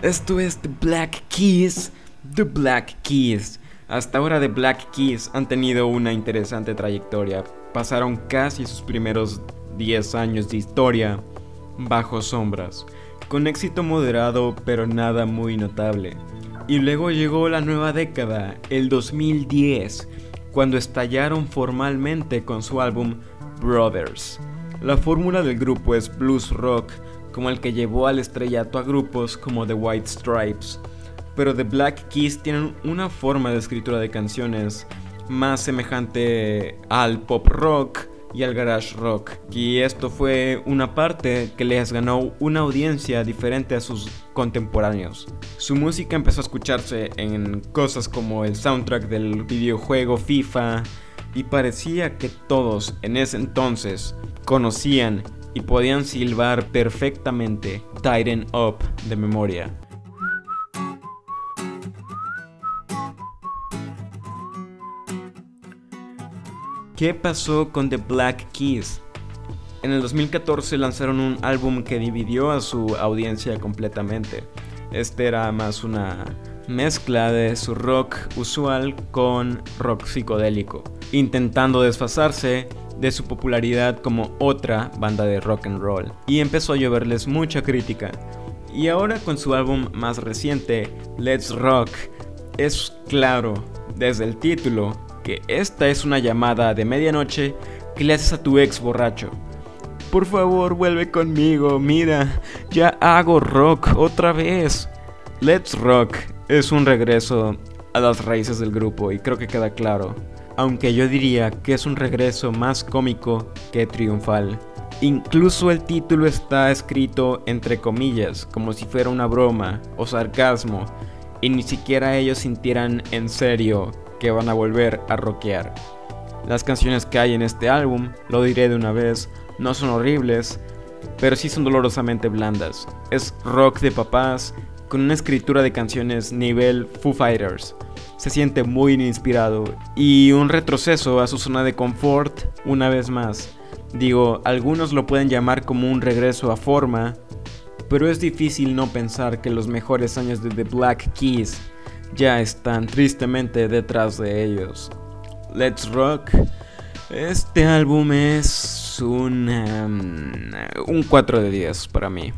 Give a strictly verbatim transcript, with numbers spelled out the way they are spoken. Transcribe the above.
Esto es The Black Keys. The Black Keys. Hasta ahora The Black Keys han tenido una interesante trayectoria. Pasaron casi sus primeros diez años de historia bajo sombras, con éxito moderado pero nada muy notable. Y luego llegó la nueva década, el dos mil diez, cuando estallaron formalmente con su álbum Brothers. La fórmula del grupo es blues rock, como el que llevó al estrellato a grupos como The White Stripes, pero The Black Keys tienen una forma de escritura de canciones más semejante al pop rock y al garage rock, y esto fue una parte que les ganó una audiencia diferente a sus contemporáneos. Su música empezó a escucharse en cosas como el soundtrack del videojuego FIFA, y parecía que todos en ese entonces conocían y podían silbar perfectamente Tighten Up de memoria. ¿Qué pasó con The Black Keys? En el dos mil catorce lanzaron un álbum que dividió a su audiencia completamente. Este era más una mezcla de su rock usual con rock psicodélico, intentando desfasarse de su popularidad como otra banda de rock and roll, y empezó a lloverles mucha crítica. Y ahora con su álbum más reciente, Let's Rock, es claro desde el título que esta es una llamada de medianoche que le haces a tu ex borracho. Por favor, vuelve conmigo, mira, ya hago rock otra vez. Let's Rock es un regreso a las raíces del grupo, y creo que queda claro, aunque yo diría que es un regreso más cómico que triunfal. Incluso el título está escrito entre comillas, como si fuera una broma o sarcasmo, y ni siquiera ellos sintieran en serio que van a volver a rockear. Las canciones que hay en este álbum, lo diré de una vez, no son horribles, pero sí son dolorosamente blandas. Es rock de papás, con una escritura de canciones nivel Foo Fighters. Se siente muy inspirado, y un retroceso a su zona de confort una vez más. Digo, algunos lo pueden llamar como un regreso a forma, pero es difícil no pensar que los mejores años de The Black Keys ya están tristemente detrás de ellos. Let's Rock. Este álbum es un, um, un cuatro de diez para mí.